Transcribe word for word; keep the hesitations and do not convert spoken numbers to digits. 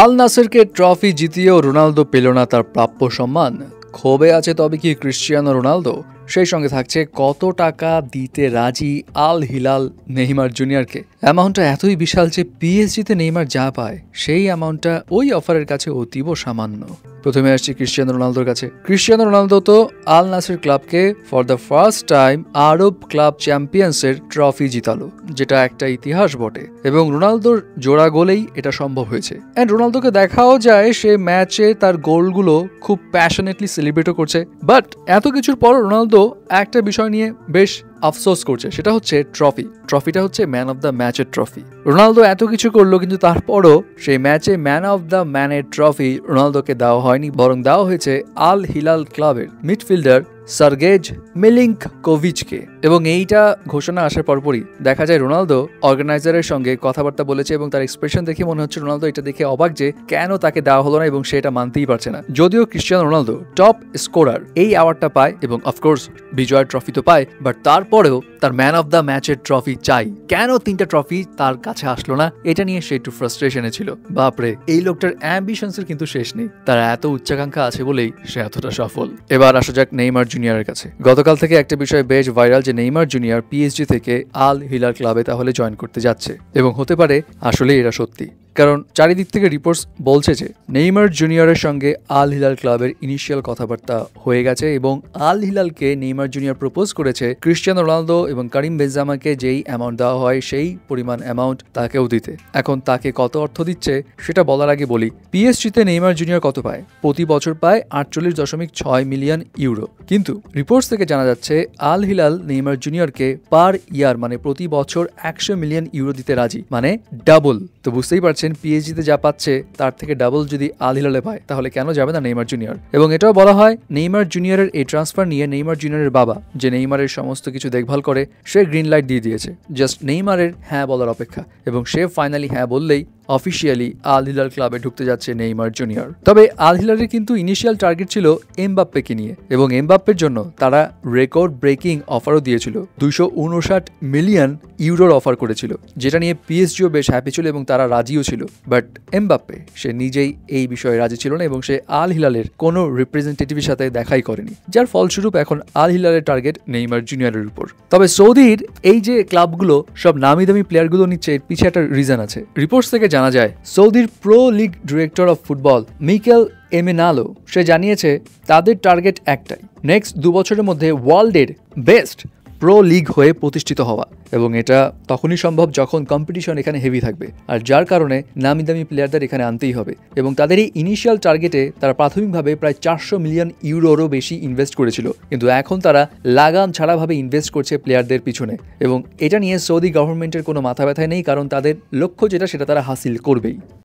আল-নাসের के trophy जीतिए Ronaldo पेल ना तार प्राप्य सम्मान ক্ষোভে আছে তবে কি ক্রিশ্চিয়ানো রোনালদো সেই সঙ্গে থাকছে কত টাকা দিতে রাজি আল হিলাল নেইমার জুনিয়রকে অ্যামাউন্টটা এতই বিশাল যে পিএসজি তে নেইমার যা পায় সেই অ্যামাউন্টটা ওই অফারের কাছে অতীব সামান্য প্রথমে আসছে ক্রিশ্চিয়ানো রোনালদোর কাছে ক্রিশ্চিয়ানো রোনালদো তো আল নাসের ক্লাবকে for the first time Arab club চ্যাম্পিয়ন্সের ট্রফি জিতালো যেটা একটা ইতিহাস বটে এবং রোনালদোর জোড়া গোলেই এটা সম্ভব হয়েছে এন্ড রোনালদোকে দেখাও যায় সে ম্যাচে তার গোলগুলো খুব প্যাশনেটলি সেলিব্রেটও করছে বাট এত কিছুর পর রোনালদো একটা বিষয় নিয়ে বেশ আফসোস করছে সেটা হচ্ছে ট্রফি ট্রফিটা হচ্ছে ম্যান অফ দ্য ম্যাচের ট্রফি রোনালদো এত কিছু করলো কিন্তু তারপরও সেই ম্যাচে ম্যান অফ দ্য ম্যানের ট্রফি রোনালদোকে দেওয়া হয়নি বরং দেওয়া হয়েছে আল হিলাল ক্লাবের মিডফিল্ডার সার্গেজ মিলিঙ্কোভিচকে এবং এইটা ঘোষণা আসার পরপরই দেখা যায় রোনালদো অর্গানাইজারের সঙ্গে কথাবার্তা বলেছে এবং তার এক্সপ্রেশন দেখে মনে হচ্ছে রোনালদো এটা দেখে অবাক যে কেন তাকে দেওয়া হলো না এবং সেটা মানতেই পারছে না যদিও ক্রিশ্চিয়ানো রোনালদো টপ স্কোরার এই অ্যাওয়ার্ডটা পায় এবং অফকোর্স বিজয়ের ট্রফি তো পায় বাট তারপরেও তার ম্যান অফ দ্য ম্যাচের ট্রফি চাই কেন তিনটা ট্রফি তার কাছে আসলো না এটা নিয়ে সে একটু ফ্রাস্ট্রেশনে ছিল বাপরে এই লোকটার অ্যাম্বিশনসের কিন্তু শেষ নেই তার এত উচ্চাকাঙ্ক্ষা আছে বলেই সে এতটা সফল এবার আসা যাক নেইমার জুনিয়রের কাছে গতকাল থেকে একটা বিষয় বেশ ভাইরাল যে নেইমার জুনিয়র পিএসজি থেকে আল হিলাল ক্লাবে তাহলে জয়েন করতে যাচ্ছে এবং হতে পারে আসলে এটা সত্যি কারণ চারিদিক থেকে রিপোর্টস বলছে যে নেইমার জুনিয়রের সঙ্গে আল হিলাল ক্লাবের ইনিশিয়াল কথাবার্তা হয়ে গেছে এবং আল হিলালকে নেইমার জুনিয়র প্রপোজ করেছে ক্রিশ্চিয়ানো রোনালদো এবং কারিম বেনজেমাকে যেই অ্যামাউন্ট দেওয়া হয় সেই পরিমাণ অ্যামাউন্ট তাকেও দিতে এখন তাকে কত অর্থ দিচ্ছে সেটা বলার আগে বলি পিএসজিতে নেইমার জুনিয়র কত পায় প্রতি বছর পায় আটচল্লিশ দশমিক ছয় মিলিয়ন ইউরো কিন্তু রিপোর্টস থেকে জানা যাচ্ছে আল হিলাল নেইমার জুনিয়রকে পার ইয়ার মানে প্রতি বছর একশো মিলিয়ন ইউরো দিতে রাজি মানে ডাবল তো বুঝতেই পারছি পিএসজিতে যা পাচ্ছে তার থেকে ডাবল যদি আল হিলালে পায় তাহলে কেন যাবে না নেইমার জুনিয়র এবং এটাও বলা হয় নেইমার জুনিয়রের এই ট্রান্সফার নিয়ে নেইমার জুনিয়রের বাবা যে নেইমারের সমস্ত কিছু দেখভাল করে সে গ্রিন লাইট দিয়ে দিয়েছে জাস্ট নেইমারের হ্যাঁ বলার অপেক্ষা এবং সে ফাইনালি হ্যাঁ বললেই অফিসিয়ালি আল হিলাল ক্লাবে ঢুকতে যাচ্ছে নেইমার জুনিয়র তবে আল হিলালের কিন্তু ইনিশিয়াল টার্গেট ছিল এমবাপ্পেকে নিয়ে এবং এমবাপ্পের জন্য তারা রেকর্ড ব্রেকিং অফারও দিয়েছিল দুইশো উনষাট মিলিয়ন ইউরোর অফার করেছিল যেটা নিয়ে পিএসজিও বেশ হ্যাপি ছিল এবং তারা রাজিও ছিল বাট এমবাপ্পে সে নিজেই এই বিষয়ে রাজি ছিল না এবং সে আল হিলালের কোনো রিপ্রেজেন্টেটিভের সাথে দেখাই করেনি যার ফলস্বরূপ এখন আল হিলালের টার্গেট নেইমার জুনিয়রের উপর তবে সৌদির এই যে ক্লাবগুলো সব নামি দামি প্লেয়ারগুলো নিচ্ছে এর পিছে একটা রিজন আছে রিপোর্টস থেকে জানা যায় সৌদির pro league director of football Mikel Emenalo সে জানিয়েছে তাদের টার্গেট একটাই নেক্সট দু বছরের মধ্যে ওয়ার্ল্ডের বেস্ট প্রো লিগ হয়ে প্রতিষ্ঠিত হওয়া এবং এটা তখনই সম্ভব যখন কম্পিটিশন এখানে হেভি থাকবে আর যার কারণে নামি দামি প্লেয়ারদের এখানে আনতেই হবে এবং তাদের এই ইনিশিয়াল টার্গেটে তারা প্রাথমিকভাবে প্রায় চারশো মিলিয়ন ইউরোরও বেশি ইনভেস্ট করেছিল কিন্তু এখন তারা লাগাম ছাড়াভাবে ইনভেস্ট করছে প্লেয়ারদের পিছনে এবং এটা নিয়ে সৌদি গভর্নমেন্টের কোনো মাথা ব্যথা নেই কারণ তাদের লক্ষ্য যেটা সেটা তারা হাসিল করবেই।